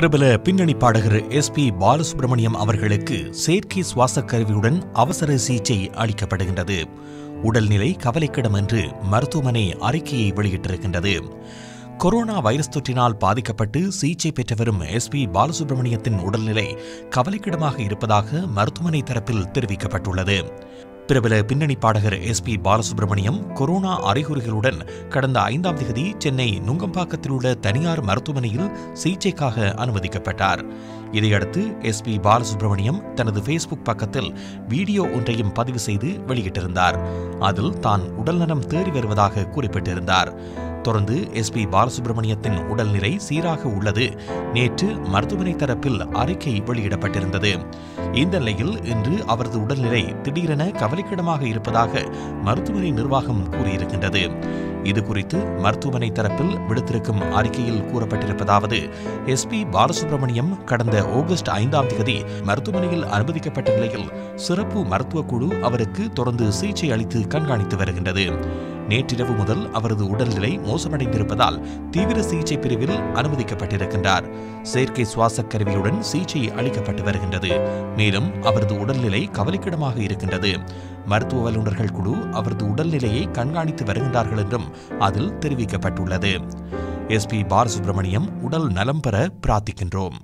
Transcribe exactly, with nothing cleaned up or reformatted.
பிரபல பின்னணி பாடகர் எஸ் பி பாலசுப்ரமணியம் அவர்களுக்கு செயற்கை சுவாச கருவியுடன் அவசர சிகிச்சை அளிக்கப்படுகின்றது. உடல்நிலை கவலைக்கிடம் என்று மருத்துவமனை அறிக்கையை வெளியிட்டிருக்கின்றது. கொரோனா வைரஸ் தொற்றினால் பாதிக்கப்பட்டு சிகிச்சை பெற்று வரும் எஸ் பி பாலசுப்ரமணியத்தின் உடல்நிலை கவலைக்கிடமாக இருப்பதாக மருத்துவமனை தரப்பில் தெரிவிக்கப்பட்டுள்ளது. பிரபல பின்னணி பாடகர் எஸ் பி பாலசுப்ரமணியம் கொரோனா அறிகுறிகளுடன் கடந்த ஐந்தாம் தேதி சென்னை நுங்கம்பாக்கத்தில் உள்ள தனியார் மருத்துவமனையில் சிகிச்சைக்காக அனுமதிக்கப்பட்டார். இதையடுத்து எஸ் பி பாலசுப்ரமணியம் தனது ஃபேஸ்புக் பக்கத்தில் வீடியோ ஒன்றையும் பதிவு செய்து வெளியிட்டிருந்தார். அதில் தான் உடல்நலம் தேறி வருவதாக குறிப்பிட்டிருந்தார். தொடர்ந்து எஸ் பி பாலசுப்ரமணியத்தின் உடல்நிலை சீராக உள்ளது, நேற்று மருத்துவமனை தரப்பில் அறிக்கை வெளியிடப்பட்டிருந்தது. இந்த நிலையில் இன்று அவரது உடல்நிலை திடீரென கவலைக்கிடமாக இருப்பதாக மருத்துவமனை நிர்வாகம் கூறியிருக்கின்றது. இதுகுறித்து மருத்துவமனை தரப்பில் விடுத்திருக்கும் அறிக்கையில் கூறப்பட்டிருப்பதாவது: எஸ் பி பாலசுப்ரமணியம் கடந்த ஆகஸ்ட் ஐந்தாம் தேதி மருத்துவமனையில் அனுமதிக்கப்பட்ட நிலையில் சிறப்பு மருத்துவக் குழு அவருக்கு தொடர்ந்து சிகிச்சை அளித்து கண்காணித்து வருகின்றது. நேற்றிரவு முதல் அவரது உடல்நிலை மோசமடைந்திருப்பதால் தீவிர சிகிச்சை பிரிவில் அனுமதிக்கப்பட்டிருக்கின்றார். செயற்கை சுவாச கருவியுடன் சிகிச்சை அளிக்கப்பட்டு வருகின்றது. மேலும் அவரது உடல்நிலை கவலைக்கிடமாக இருக்கின்றது. மருத்துவ வல்லுநர்கள் குழு அவரது உடல்நிலையை கண்காணித்து வருகின்றார்கள் என்றும் அதில் தெரிவிக்கப்பட்டுள்ளது. எஸ் பி பாலசுப்ரமணியம் உடல் நலம் பெற பிரார்த்திக்கின்றோம்.